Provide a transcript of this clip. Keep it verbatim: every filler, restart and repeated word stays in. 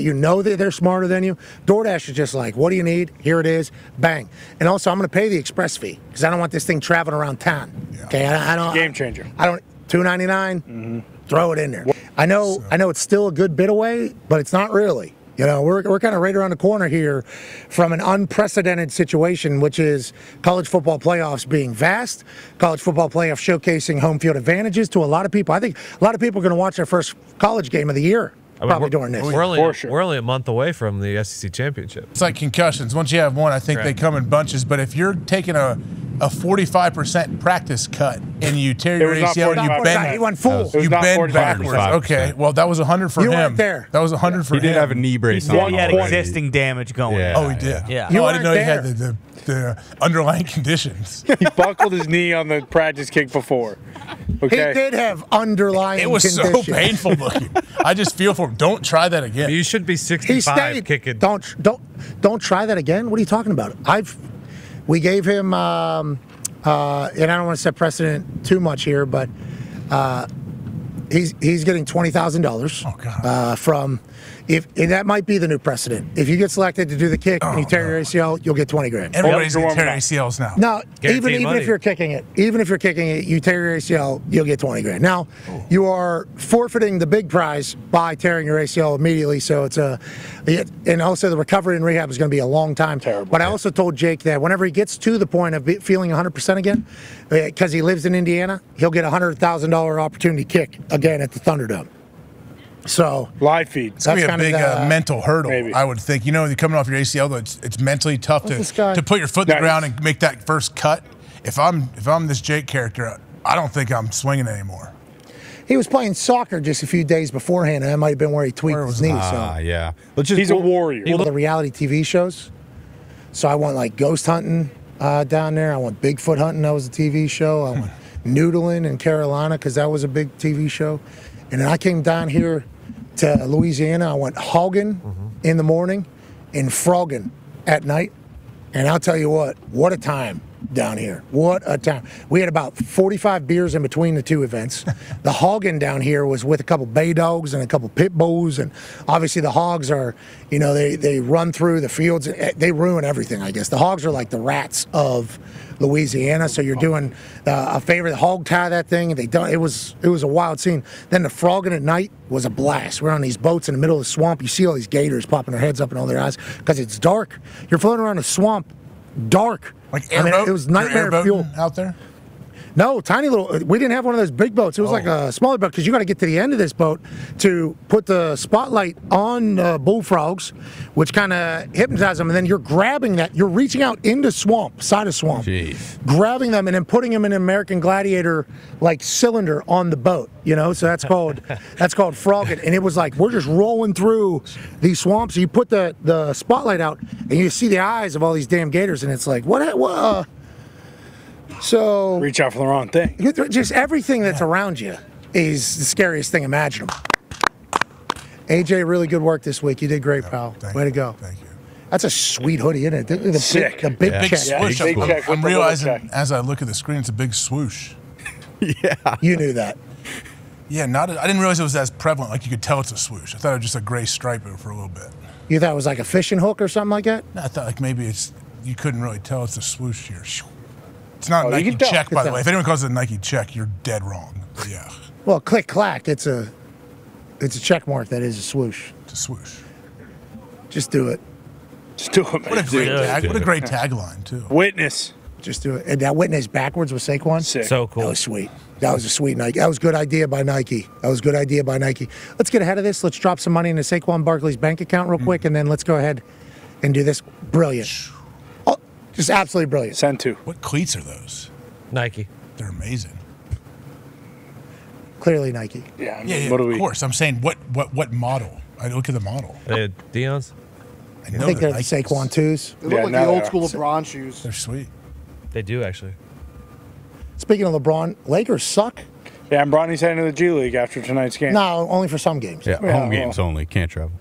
that you know that they're smarter than you. DoorDash is just like, what do you need? Here it is. Bang. And also, I'm going to pay the express fee because I don't want this thing traveling around town. Yeah. Okay, I, I don't. Game changer. I don't. two ninety-nine. Mm-hmm. Throw it in there. I know. So. I know it's still a good bit away, but it's not really. You know, we're we're kind of right around the corner here from an unprecedented situation, which is college football playoffs being vast, college football playoffs showcasing home field advantages to a lot of people. I think a lot of people are going to watch their first college game of the year. I mean, probably during this. We're only, sure. we're only a month away from the S E C championship. It's like concussions. Once you have one, I think right. they come in bunches. But if you're taking a a forty-five percent practice cut and you tear your A C L and you bend, you went full. You bend backwards. Okay. Well, that was a hundred for you him. You weren't there. That was a hundred yeah. for he him. He did have a knee brace. He, on he had existing damage going. Yeah. Oh, he did. Yeah. You oh, I didn't know there. he had the, the, the underlying conditions. He buckled his knee on the practice kick before. Okay. He did have underlying. It was conditions. so painful looking. I just feel for him. Don't try that again. You should be sixty-five kicking. Don't don't don't try that again. What are you talking about? I've we gave him, um, uh, and I don't want to set precedent too much here, but uh, he's he's getting twenty thousand dollars. Oh God. Uh, from if and that might be the new precedent. If you get selected to do the kick oh, and you tear no. your A C L, you'll get twenty grand. Everybody's yep. tearing A C Ls now. No, Guaranteed even even money. if you're kicking it, even if you're kicking it, you tear your A C L, you'll get twenty grand. Now, oh. you are forfeiting the big prize by tearing your A C L immediately. So it's a, it, and also the recovery and rehab is going to be a long time. Terrible. But yeah. I also told Jake that whenever he gets to the point of feeling one hundred percent again, because he lives in Indiana, he'll get a hundred thousand dollar opportunity kick again at the Thunderdome. So live feed. It's gonna be a big uh, uh, mental hurdle, maybe. I would think. You know, you're coming off your A C L, though, it's, it's mentally tough to, to put your foot in the ground and make that first cut. If I'm if I'm this Jake character, I don't think I'm swinging anymore. He was playing soccer just a few days beforehand, and that might have been where he tweaked where his knee. Ah, uh, so. yeah. Let's just, He's well, a warrior. Well, the reality T V shows. So I want like ghost hunting uh, down there. I want Bigfoot hunting. That was a T V show. I want noodling in Carolina because that was a big T V show. And then I came down here to Louisiana. I went hogging mm-hmm. in the morning and frogging at night. And I'll tell you what, what a time down here. What a time. We had about forty-five beers in between the two events. The hogging down here was with a couple bay dogs and a couple pit bulls. And obviously the hogs are, you know, they, they run through the fields. They ruin everything, I guess. The hogs are like the rats of Louisiana. So you're doing uh, a favor. The hog tie that thing. They done, it was it was a wild scene. Then the frogging at night was a blast. We're on these boats in the middle of the swamp. You see all these gators popping their heads up and all their eyes because it's dark. You're floating around a swamp, dark. Like airboat? I mean, it was nightmare fuel out there. No, tiny little. We didn't have one of those big boats. It was oh. like a smaller boat because you got to get to the end of this boat to put the spotlight on uh, bullfrogs, which kind of hypnotizes them. And then you're grabbing that. You're reaching out into swamp, side of swamp, Jeez. grabbing them and then putting them in an American Gladiator like cylinder on the boat. You know, so that's called that's called frogging. And it was like we're just rolling through these swamps. So you put the the spotlight out and you see the eyes of all these damn gators, and it's like what what. Uh, So reach out for the wrong thing. Just everything that's around you is the scariest thing imaginable. A J, really good work this week. You did great, oh, pal. Way you. to go. Thank you. That's a sweet hoodie, isn't it? The, the Sick. Big, the big yeah. check. Yeah, big check. Cool. I'm, I'm realizing as I look at the screen, it's a big swoosh. yeah. You knew that. Yeah. Not. A, I didn't realize it was as prevalent. Like you could tell it's a swoosh. I thought it was just a gray stripe for a little bit. You thought it was like a fishing hook or something like that? No, I thought like maybe it's. You couldn't really tell it's a swoosh here. It's not oh, a Nike check, by the way. If anyone calls it a Nike check, you're dead wrong. Yeah. Well, click clack. It's a, it's a check mark that is a swoosh. It's a swoosh. Just do it. Just do it. Man. What a great yeah, tag. What a great tagline too. Witness. Just do it. And that witness backwards with Saquon. Sick. So cool. That was sweet. That was a sweet Nike. That was a good idea by Nike. That was a good idea by Nike. Let's get ahead of this. Let's drop some money into Saquon Barkley's bank account real mm. quick, and then let's go ahead and do this. Brilliant. Just absolutely brilliant. Send two. What cleats are those? Nike. They're amazing. Clearly Nike. Yeah, I mean, yeah, yeah of we... course. I'm saying what what what model? I look at the model. Uh, Dion's? I, I think they're, they're the Saquon twos. They look yeah, like the old school LeBron shoes. They're sweet. They do, actually. Speaking of LeBron, Lakers suck. Yeah, and Bronny's heading to the G League after tonight's game. No, only for some games. Yeah, yeah home well, games only. Can't travel.